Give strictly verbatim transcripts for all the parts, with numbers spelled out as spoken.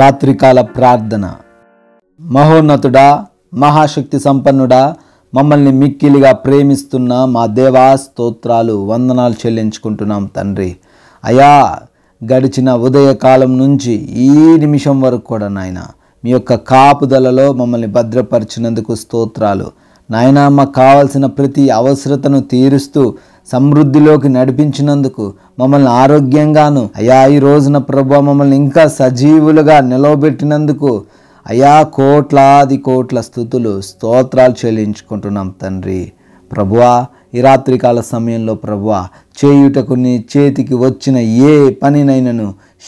రాత్రికాల ప్రార్థన. మహోన్నతుడా, మహాశక్తి సంపన్నుడా, మమ్మల్ని మిక్కిలిగా ప్రేమిస్తున్న మా దేవా స్తోత్రాలు, వందనాలు చెల్లించుకుంటున్నాం తండ్రి. అయా, గడిచిన ఉదయకాలం నుంచి ఈ నిమిషం వరకు కూడా నాయన మీ యొక్క కాపుదలలో మమ్మల్ని భద్రపరిచినందుకు స్తోత్రాలు నాయన. మాకు కావాల్సిన ప్రతి అవసరతను తీరుస్తూ సమృద్ధిలోకి నడిపించినందుకు, మమ్మల్ని ఆరోగ్యంగాను అయా ఈ రోజున ప్రభువా మమ్మల్ని ఇంకా సజీవులుగా నిలవబెట్టినందుకు అయా కోట్లాది కోట్ల స్తుతులు స్తోత్రాలు చెల్లించుకుంటున్నాం తండ్రి. ప్రభువా, ఈ రాత్రికాల సమయంలో ప్రభువా, చేయుటకు నీ చేతికి వచ్చిన ఏ పనినైనను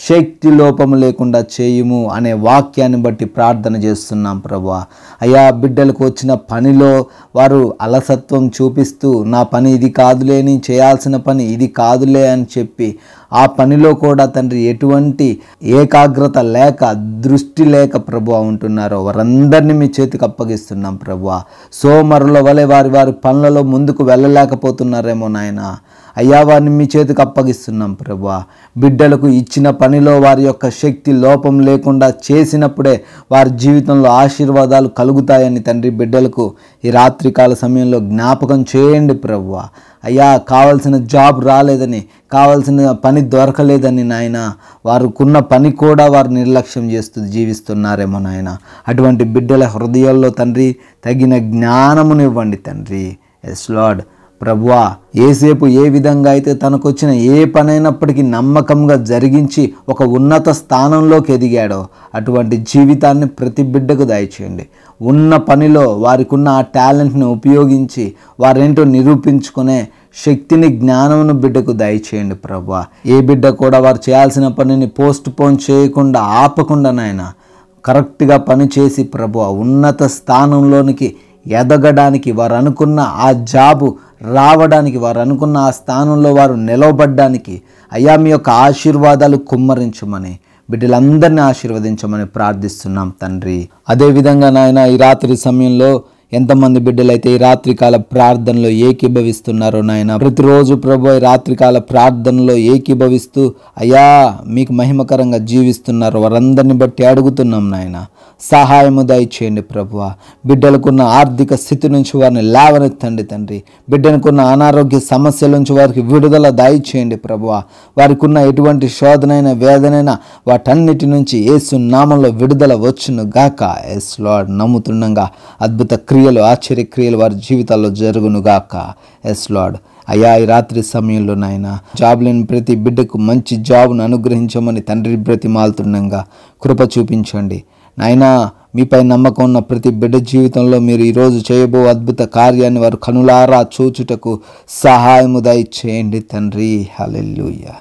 శక్తి లోపము లేకుండా చేయుము అనే వాక్యాన్ని బట్టి ప్రార్థన చేస్తున్నాం ప్రభువా. అయ్యా, బిడ్డలకు వచ్చిన పనిలో వారు అలసత్వం చూపిస్తూ, నా పని ఇది కాదులే, నేను చేయాల్సిన పని ఇది కాదులే అని చెప్పి ఆ పనిలో కూడా తండ్రి ఎటువంటి ఏకాగ్రత లేక, దృష్టి లేక ప్రభువా ఉంటున్నారో వారందరినీ మీ చేతికి అప్పగిస్తున్నాం ప్రభువా. సోమరుల వలె వారి వారి పనులలో ముందుకు వెళ్ళలేకపోతున్నారేమో నాయన, అయ్యా వారిని మీ చేతికి అప్పగిస్తున్నాం ప్రభువా. బిడ్డలకు ఇచ్చిన పనిలో వారి యొక్క శక్తి లోపం లేకుండా చేసినప్పుడే వారి జీవితంలో ఆశీర్వాదాలు కలుగుతాయని తండ్రి బిడ్డలకు ఈ రాత్రికాల సమయంలో జ్ఞాపకం చేయండి ప్రభువా. అయ్యా, కావలసిన జాబ్ రాలేదని, కావలసిన పని దొరకలేదని నాయన, వారుకున్న పని కూడా వారు నిర్లక్ష్యం చేస్తూ జీవిస్తున్నారేమో నాయన, అటువంటి బిడ్డల హృదయాల్లో తండ్రి తగిన జ్ఞానమునివ్వండి తండ్రి. ఎస్ లార్డ్ ప్రభువా, ఏసేపు ఏ విధంగా అయితే తనకొచ్చిన ఏ పనైనప్పటికీ నమ్మకంగా జరిగించి ఒక ఉన్నత స్థానంలోకి ఎదిగాడో అటువంటి జీవితాన్ని ప్రతి బిడ్డకు దయచేయండి. ఉన్న పనిలో వారికున్న ఆ టాలెంట్ని ఉపయోగించి వారేంటో నిరూపించుకునే శక్తిని, జ్ఞానమును బిడ్డకు దయచేయండి ప్రభువా. ఏ బిడ్డ కూడా వారు చేయాల్సిన పనిని పోస్ట్ పోన్ చేయకుండా, ఆపకుండా నాయన కరెక్ట్గా పనిచేసి ప్రభువా ఉన్నత స్థానంలోనికి ఎదగడానికి, వారు అనుకున్న ఆ జాబు రావడానికి, వారు అనుకున్న ఆ స్థానంలో వారు నిలవబడ్డానికి అయ్యా మీ యొక్క ఆశీర్వాదాలు కుమ్మరించమని, బిడ్డలందరినీ ఆశీర్వదించమని ప్రార్థిస్తున్నాం తండ్రి. అదేవిధంగా నాయన ఈ రాత్రి సమయంలో ఎంతమంది బిడ్డలైతే ఈ రాత్రికాల ప్రార్థనలో ఏకీభవిస్తున్నారో నాయన, ప్రతిరోజు ప్రభు ఈ రాత్రికాల ప్రార్థనలో ఏకీభవిస్తూ అయ్యా మీకు మహిమకరంగా జీవిస్తున్నారు వారందరిని బట్టి అడుగుతున్నాం నాయన, సహాయము దయచేయండి ప్రభువా. బిడ్డలకున్న ఆర్థిక స్థితి నుంచి వారిని లేవనెత్తండి తండ్రి. బిడ్డలకున్న అనారోగ్య సమస్యల నుంచి వారికి విడుదల దయచేయండి ప్రభువా. వారికి ఉన్న ఎటువంటి శోధనైన, వేదనైన వాటన్నిటి నుంచి యేసు నామంలో విడుదల వచ్చును గాక. ఎస్ లార్డ్, నమ్ముతుండగా అద్భుత క్రియలు, ఆశ్చర్యక్రియలు వారి జీవితాల్లో జరుగును గాక. Yes Lord. అయ్యా ఈ రాత్రి సమయంలో నాయన జాబ్ లేని ప్రతి బిడ్డకు మంచి జాబ్ను అనుగ్రహించమని తండ్రి బ్రతిమాలుతుండగా కృప చూపించండి నాయనా. మీపై నమ్మకం ఉన్న ప్రతి బిడ్డ జీవితంలో మీరు ఈరోజు చేయబో అద్భుత కార్యాన్ని వారు కనులారా చూచుటకు సహాయము దయచేయండి తండ్రి. హల్లెలూయా.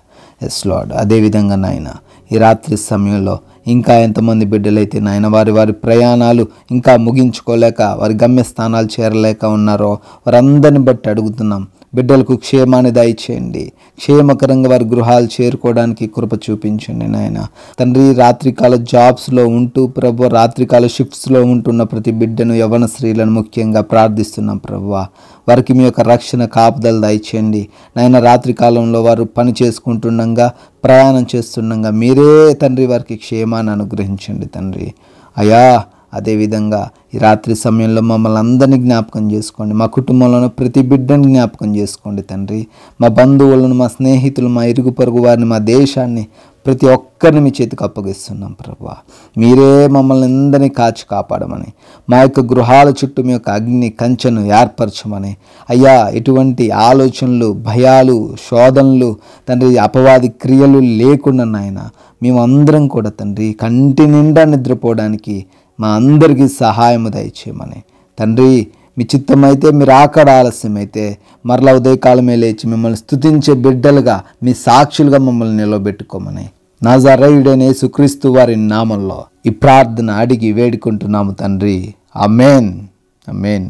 Yes Lord. అదేవిధంగా నాయన ఈ రాత్రి సమయంలో ఇంకా ఎంతమంది బిడ్డలైతే నాయన వారి వారి ప్రయాణాలు ఇంకా ముగించుకోలేక, వారి గమ్యస్థానాలు చేరలేక ఉన్నారో వారందరిని బట్టి అడుగుతున్నాం, బిడ్డలకు క్షేమాన్ని దయచేయండి. క్షేమకరంగా వారి గృహాలు చేరుకోవడానికి కృప చూపించండి నాయన తండ్రి. రాత్రికాల జాబ్స్లో ఉంటూ ప్రభు, రాత్రికాల షిఫ్ట్స్లో ఉంటున్న ప్రతి బిడ్డను, యవ్వన స్త్రీలను ముఖ్యంగా ప్రార్థిస్తున్నాం ప్రభువా. వారికి మీ యొక్క రక్షణ కాపుదలు దయచేయండి నాయన. రాత్రికాలంలో వారు పని చేసుకుంటుండగా, ప్రయాణం చేస్తుండగా మీరే తండ్రి వారికి క్షేమాన్ని అనుగ్రహించండి తండ్రి. అయా అదేవిధంగా ఈ రాత్రి సమయంలో మమ్మల్ని అందరినీ జ్ఞాపకం చేసుకోండి. మా కుటుంబంలోని ప్రతి బిడ్డని జ్ఞాపకం చేసుకోండి తండ్రి. మా బంధువులను, మా స్నేహితులు, మా ఇరుగు పొరుగు వారిని, మా దేశాన్ని, ప్రతి ఒక్కరిని మీ చేతికి అప్పగిస్తున్నాం ప్రభువా. మీరే మమ్మల్ని అందరినీ కాచి కాపాడమని, మా యొక్క గృహాల చుట్టూ మీ యొక్క అగ్ని కంచెను ఏర్పరచమని అయ్యా, ఎటువంటి ఆలోచనలు, భయాలు, శోధనలు తండ్రి, అపవాది క్రియలు లేకుండా నాయన మేము అందరం కూడా తండ్రి కంటి నిండా నిద్రపోవడానికి మా అందరికీ సహాయము దయచేయమని తండ్రి. మీ చిత్తమైతే, మీరు ఆకడ ఆలస్యమైతే మరలా ఉదయకాలమే లేచి మిమ్మల్ని స్తుతించే బిడ్డలుగా, మీ సాక్షులుగా మమ్మల్ని నిలవబెట్టుకోమని నజరేయుడైన యేసుక్రీస్తు వారి నామంలో ఈ ప్రార్థన అడిగి వేడుకుంటున్నాము తండ్రి. ఆమేన్, ఆమేన్.